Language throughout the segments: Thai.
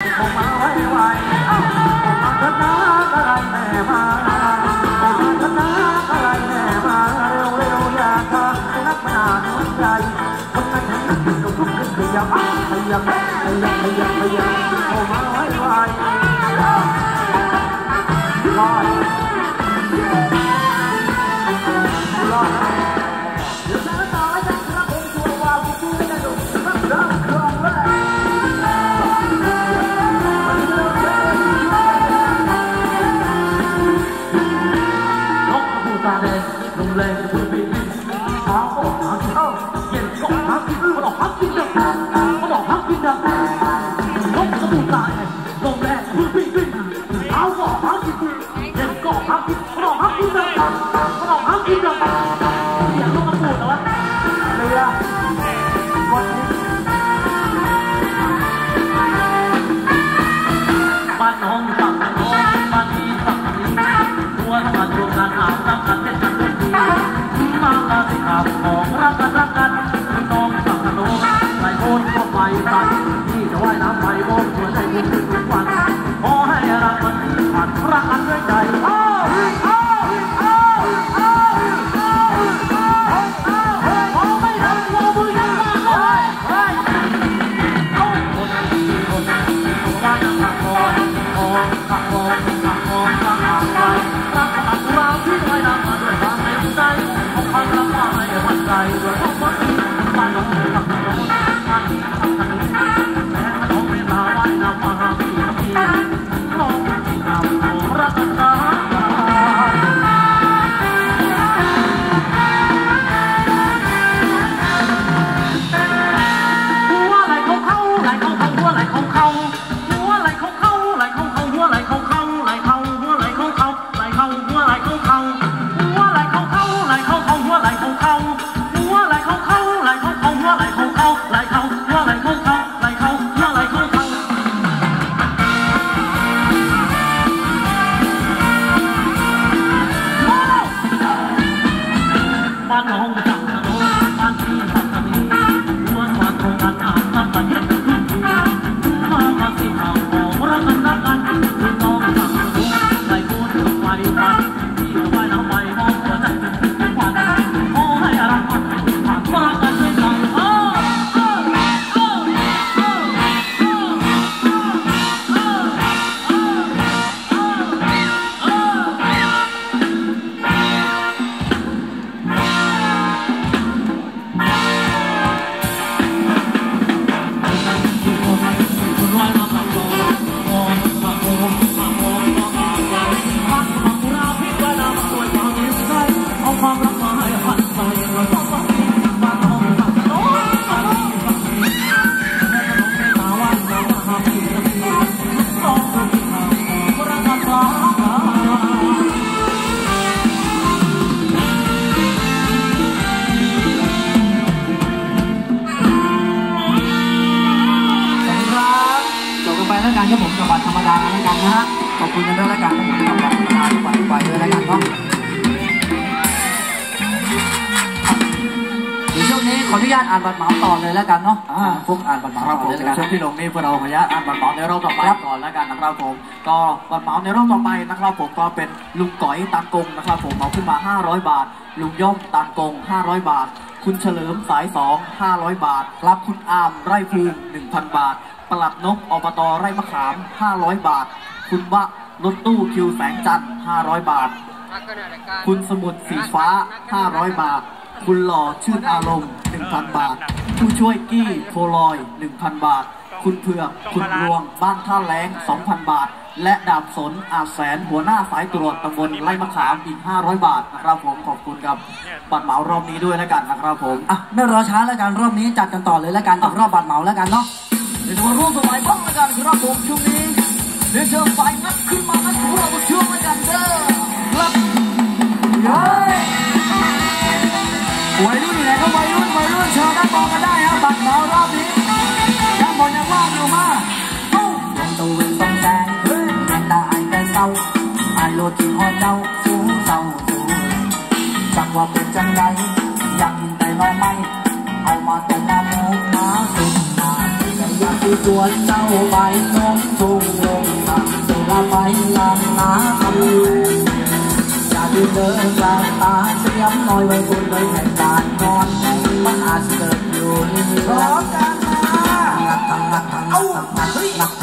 บัตรเมาส์ในรอบต่อไปนะครับผมก็เป็นลุงก๋อยตังกงนะครับผมเอาขึ้นมา500บาท ลุงย่อมตังกง 500 บาท คุณเฉลิมสาย 2 500 บาท รับคุณอามไร่ภูมิ 1,000 บาท ปลัดนกอบตไร่มะขาม 500 บาท คุณวะรถตู้คิวแสงจันทร์ 500 บาท คุณสมุทรสีฟ้า 500 บาท คุณหล่อชื่นอารมณ์ 1,000 บาท ผู้ช่วยกี้โคลอย 1,000 บาท คุณเผือกคุณรวงบ้านท่าแล้ง 2,000 บาท และดาบสนอาจแสนหัวหน้าสายตรวจตำบลไร่มะขามอีก 500 บาทนะครับผมขอบคุณครับบัตรเหมารอบนี้ด้วยแล้วกันนะครับผมอ่ะเมื่อรอช้าแล้วกันรอบนี้จัดกันต่อเลยแล้วกันกับรอบบัตรเหมาแล้วกันเนาะเดี๋ยวมาร่วมสมัยพร้อมกันคือรอบผมช่วงนี้เดี๋ยวเชิญไปนักขึ้นมานักหัวช่วงกันเด้อรับย้อยวัยรุ่นไหนก็วัยรุ่นวัยรุ่นเชิญนักบอลกันได้ครับบัตรเหมารอบนี้ ไอ้โลดที่หัวเจ้าสูงเศร้าสูงจังว่าเป็นจังไรอยากกินแต่น้องไม่เอามาต้มน้ำมูกมาสุดมาที่ไหน ที่ชวนเจ้าไปน้องชงลงตักเสือไปลำน้ำอย่าดื้อเดินกลางตาเสียมน้อยไว้คุณเลยแห่งการนอนแห่งมันอาจเกิดอยู่ขอการมาเอาเฮ้ยโอ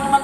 นมัน